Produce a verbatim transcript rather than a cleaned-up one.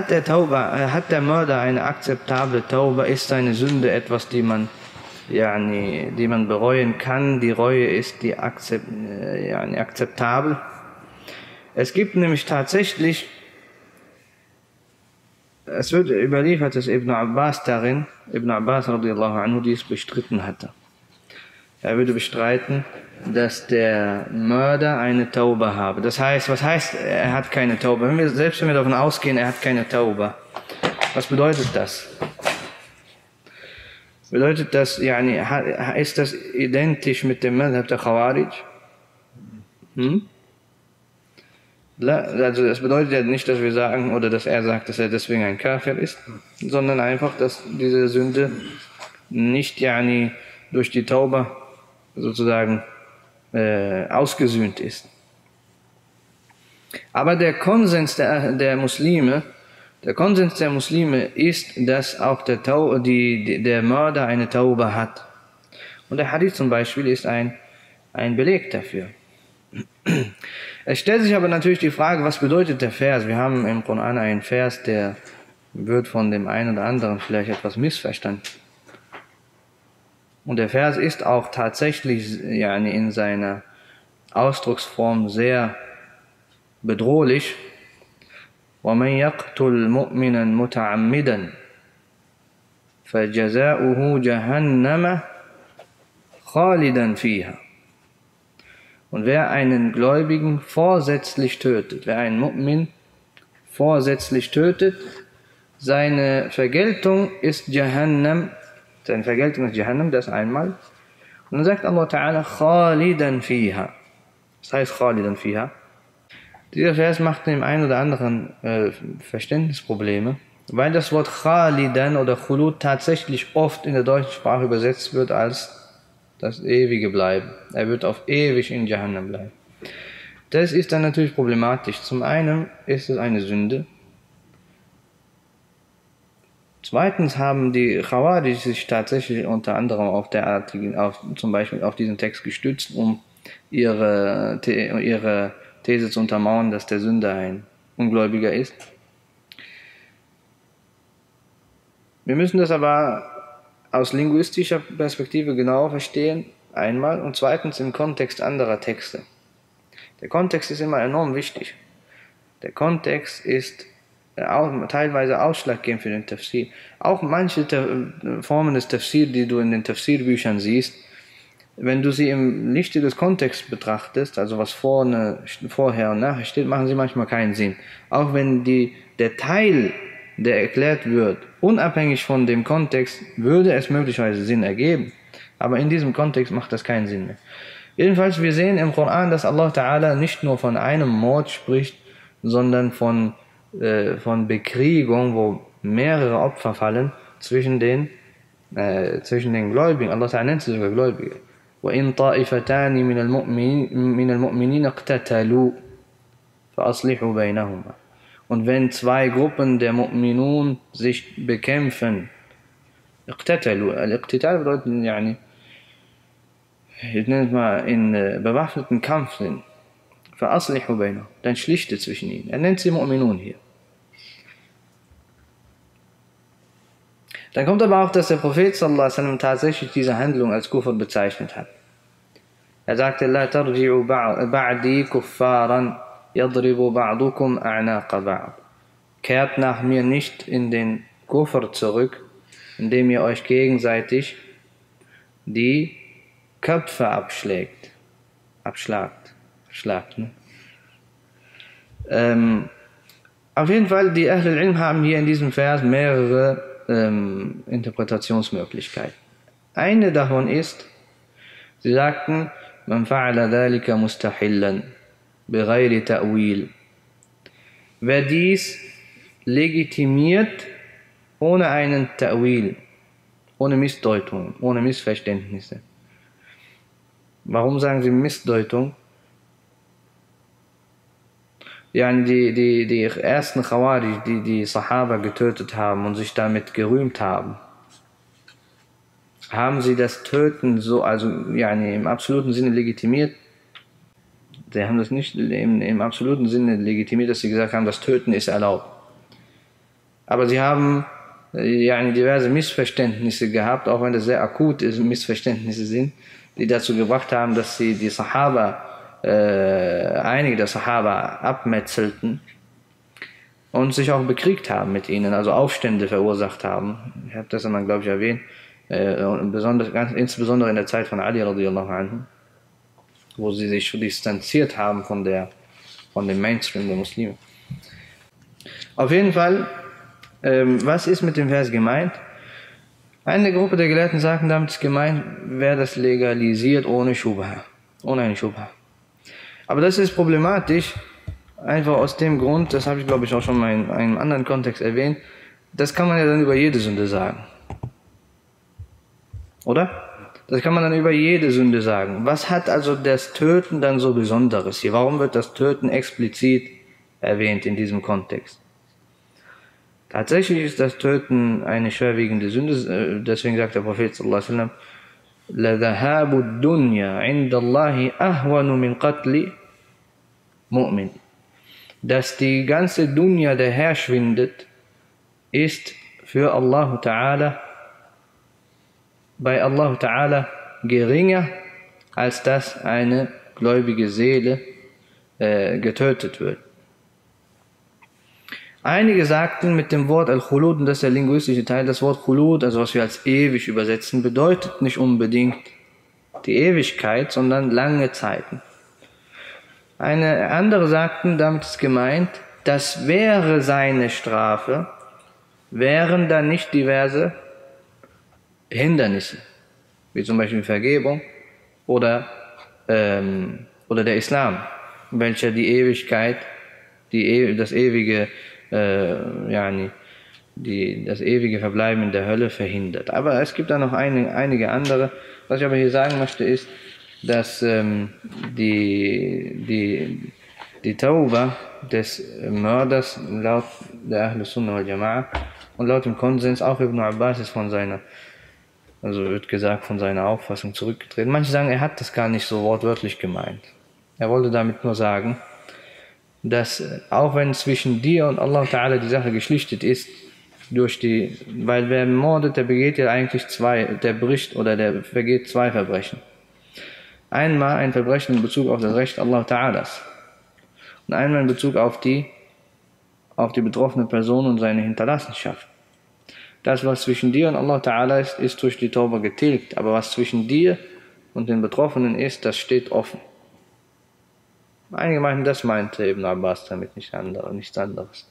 Hat der, Taubah, hat der Mörder eine akzeptable Taubah? Ist seine Sünde etwas, die man, yani, die man bereuen kann? Die Reue ist die akzept, yani, akzeptabel? Es gibt nämlich tatsächlich, es wird überliefert, dass Ibn Abbas darin, Ibn Abbas radiallahu anhu, dies bestritten hatte. Er würde bestreiten, dass der Mörder eine Taubah habe. Das heißt, was heißt, er hat keine Taubah? Wenn wir, selbst wenn wir davon ausgehen, er hat keine Taubah. Was bedeutet das? Bedeutet das, yani, ist das identisch mit dem Madhab der Khawarij? Hm? Also das bedeutet ja nicht, dass wir sagen, oder dass er sagt, dass er deswegen ein Kafir ist, sondern einfach, dass diese Sünde nicht, yani, durch die Taubah sozusagen äh, ausgesühnt ist. Aber der Konsens der, der Muslime, der Konsens der Muslime ist, dass auch der, Tau, die, die, der Mörder eine Taubah hat. Und der Hadith zum Beispiel ist ein, ein Beleg dafür. Es stellt sich aber natürlich die Frage, was bedeutet der Vers? Wir haben im Koran einen Vers, der wird von dem einen oder anderen vielleicht etwas missverstanden. Und der Vers ist auch tatsächlich, yani, in seiner Ausdrucksform sehr bedrohlich. وَمَنْ يَقْتُلْ مُؤْمِنًا مُتَعَمِّدًا فَجَزَاؤُهُ جَهَنَّمَ خَالِدًا فِيهَا. Und wer einen Gläubigen vorsätzlich tötet, wer einen Mu'min vorsätzlich tötet, seine Vergeltung ist Jahannam. Seine Vergeltung ist Jahannam, das einmal. Und dann sagt Allah Ta'ala, Khalidan Fiha. Das heißt Khalidan Fiha. Dieser Vers macht dem einen oder anderen äh, Verständnisprobleme, weil das Wort Khalidan oder Khulut tatsächlich oft in der deutschen Sprache übersetzt wird als das ewige Bleiben. Er wird auf ewig in Jahannam bleiben. Das ist dann natürlich problematisch. Zum einen ist es eine Sünde. Zweitens haben die Khawarij sich tatsächlich unter anderem auf derartigen, auf, zum Beispiel auf diesen Text gestützt, um ihre, The ihre These zu untermauern, dass der Sünder ein Ungläubiger ist. Wir müssen das aber aus linguistischer Perspektive genau verstehen, einmal, und zweitens im Kontext anderer Texte. Der Kontext ist immer enorm wichtig. Der Kontext ist auch teilweise ausschlaggebend für den Tafsir. Auch manche Formen des Tafsir, die du in den Tafsirbüchern siehst, wenn du sie im Lichte des Kontexts betrachtest, also was vorne, vorher und nachher steht, machen sie manchmal keinen Sinn. Auch wenn die, der Teil, der erklärt wird, unabhängig von dem Kontext, würde es möglicherweise Sinn ergeben. Aber in diesem Kontext macht das keinen Sinn mehr. Jedenfalls, wir sehen im Koran, dass Allah Ta'ala nicht nur von einem Mord spricht, sondern von, äh, von Bekriegung, wo mehrere Opfer fallen zwischen den, äh, zwischen den Gläubigen. Allah Ta'ala nennt sie sogar Gläubige. وَإِنْ طَائِفَتَانِ مِنَ الْمُؤْمِنِينَ اقْتَتَلُوا فَأَصْلِحُوا بَيْنَهُمَا. Und wenn zwei Gruppen der Mu'minun sich bekämpfen, Iqtatalu, Al-Iqtital bedeutet, yani, ich nenne es mal, in äh, bewaffneten Kampf sind, فَأَصْلِحُوا بَيْنَهُمَا, dann schlichte zwischen ihnen. Er nennt sie Mu'minun hier. Dann kommt aber auch, dass der Prophet sallallahu alaihi wasallam tatsächlich diese Handlung als Kufr bezeichnet hat. Er sagte, لَا تَرْجِعُوا بَعْدِي كُفَّارًا يَضْرِبُ بَعْضُكُمْ أَعْنَاقَ بَعْضٍ. Kehrt nach mir nicht in den Kufr zurück, indem ihr euch gegenseitig die Köpfe abschlägt. Abschlagt. Schlagt, ne? Ähm, auf jeden Fall, die Ahl al-Ilm haben hier in diesem Vers mehrere ähm, Interpretationsmöglichkeiten. Eine davon ist, sie sagten, مَنْ فَعَلَ ذَلِكَ مُسْتَحِلًّا بغير تأويل. Wer dies legitimiert ohne einen Ta'wil, ohne Missdeutung, ohne Missverständnisse. Warum sagen sie Missdeutung? Ja, die, die, die ersten Khawarij, die die Sahaba getötet haben und sich damit gerühmt haben, haben sie das Töten so, also ja, im absoluten Sinne legitimiert? Sie haben das nicht im, im absoluten Sinne legitimiert, dass sie gesagt haben, das Töten ist erlaubt. Aber sie haben ja, diverse Missverständnisse gehabt, auch wenn das sehr akut ist, Missverständnisse sind, die dazu gebracht haben, dass sie die Sahaba, äh, einige der Sahaba abmetzelten und sich auch bekriegt haben mit ihnen, also Aufstände verursacht haben. Ich habe das einmal, glaube ich, erwähnt, äh, und besonders, ganz, insbesondere in der Zeit von Ali radiallahu anhu, wo sie sich distanziert haben von, der, von dem Mainstream der Muslime. Auf jeden Fall, ähm, was ist mit dem Vers gemeint? Eine Gruppe der Gelehrten sagen, damit ist gemeint, wer das legalisiert ohne Schubha, ohne einen Schubha. Aber das ist problematisch, einfach aus dem Grund, das habe ich, glaube ich, auch schon mal in einem anderen Kontext erwähnt, das kann man ja dann über jede Sünde sagen. Oder? Das kann man dann über jede Sünde sagen. Was hat also das Töten dann so Besonderes hier? Warum wird das Töten explizit erwähnt in diesem Kontext? Tatsächlich ist das Töten eine schwerwiegende Sünde, deswegen sagt der Prophet sallallahu alaihi wasallam: "La dhahabu ad-dunya 'inda Allahi ahwanu min qatli mu'min." Dass die ganze Dunya daherschwindet, ist für Allah Ta'ala, bei Allah Ta'ala geringer, als dass eine gläubige Seele äh, getötet wird. Einige sagten mit dem Wort Al-Khulud, und das ist der linguistische Teil, das Wort Khulud, also was wir als ewig übersetzen, bedeutet nicht unbedingt die Ewigkeit, sondern lange Zeiten. Eine andere sagten, damit ist gemeint, das wäre seine Strafe, wären da nicht diverse Hindernisse, wie zum Beispiel Vergebung oder, ähm, oder der Islam, welcher die Ewigkeit, die, das ewige Äh, ja, die, das ewige Verbleiben in der Hölle verhindert. Aber es gibt da noch einige, einige andere. Was ich aber hier sagen möchte ist, dass ähm, die, die, die Taubah des Mörders laut der Ahl Sunnah wal Jama'a und laut dem Konsens, auch Ibn Abbas ist von seiner, also wird gesagt, von seiner Auffassung zurückgetreten. Manche sagen, er hat das gar nicht so wortwörtlich gemeint. Er wollte damit nur sagen, dass auch wenn zwischen dir und Allah Ta'ala die Sache geschlichtet ist, durch die, weil wer mordet, der begeht ja eigentlich zwei, der bricht oder der vergeht zwei Verbrechen. Einmal ein Verbrechen in Bezug auf das Recht Allah Ta'alas und einmal in Bezug auf die, auf die betroffene Person und seine Hinterlassenschaft. Das, was zwischen dir und Allah Ta'ala ist, ist durch die Taubah getilgt, aber was zwischen dir und den Betroffenen ist, das steht offen. Einige meinten, das meinte Ibn Abbas damit, nicht andere, nichts anderes.